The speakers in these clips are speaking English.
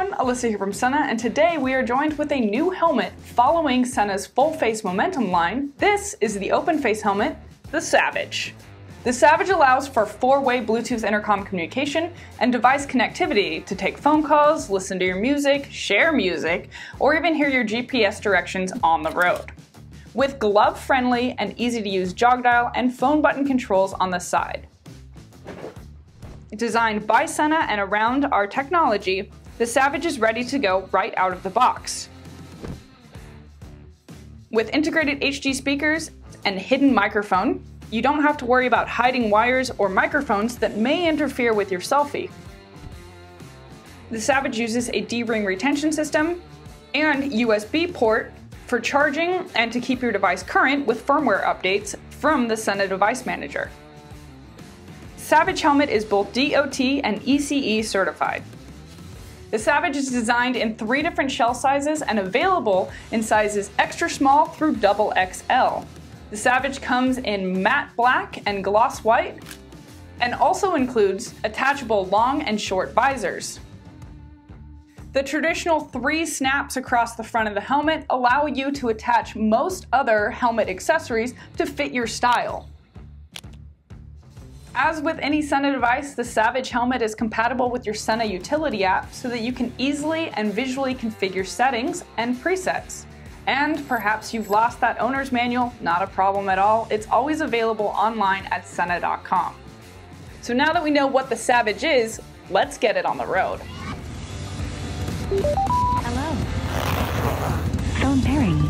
everyone, Alyssa here from Senna, and today we are joined with a new helmet following Senna's full face momentum line. This is the open face helmet, the Savage. The Savage allows for four-way Bluetooth intercom communication and device connectivity to take phone calls, listen to your music, share music, or even hear your GPS directions on the road. With glove-friendly and easy-to-use jog dial and phone button controls on the side. Designed by Senna and around our technology, the Savage is ready to go right out of the box. With integrated HD speakers and hidden microphone, you don't have to worry about hiding wires or microphones that may interfere with your selfie. The Savage uses a D-ring retention system and USB port for charging and to keep your device current with firmware updates from the Senna Device Manager. Savage helmet is both DOT and ECE certified. The Savage is designed in three different shell sizes and available in sizes extra small through double XL. The Savage comes in matte black and gloss white, and also includes attachable long and short visors. The traditional three snaps across the front of the helmet allow you to attach most other helmet accessories to fit your style. As with any Senna device, the Savage helmet is compatible with your Senna utility app so that you can easily and visually configure settings and presets. And perhaps you've lost that owner's manual, not a problem at all. It's always available online at senna.com. So now that we know what the Savage is, let's get it on the road. Hello. Phone pairing.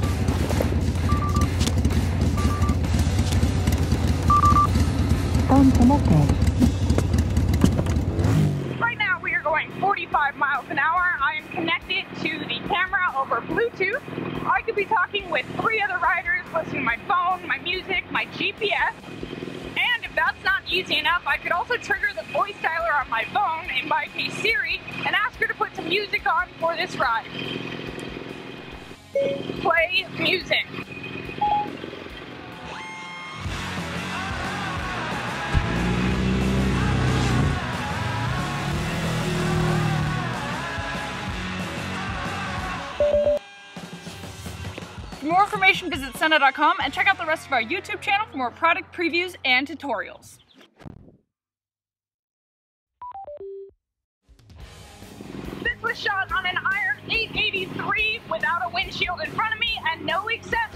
Phone connected. Right now we are going 45 miles an hour. I am connected to the camera over Bluetooth. I could be talking with three other riders, listening to my phone, my music, my GPS, and if that's not easy enough, I could also trigger the voice dialer on my phone, in my case Siri, and ask her to put some music on for this ride. Play music. For more information, visit senna.com and check out the rest of our YouTube channel for more product previews and tutorials. This was shot on an iron 883 without a windshield in front of me and no accessories.